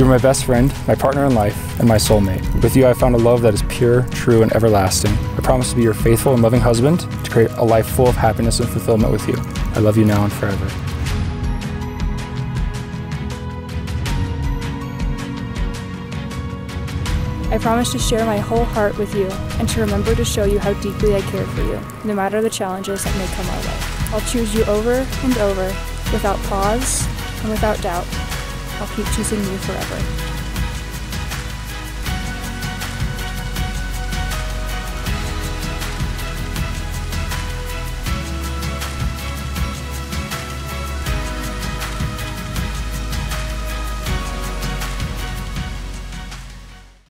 You're my best friend, my partner in life, and my soulmate. With you, I found a love that is pure, true, and everlasting. I promise to be your faithful and loving husband, to create a life full of happiness and fulfillment with you. I love you now and forever. I promise to share my whole heart with you and to remember to show you how deeply I care for you, no matter the challenges that may come our way. I'll choose you over and over, without pause and without doubt. I'll keep choosing you forever.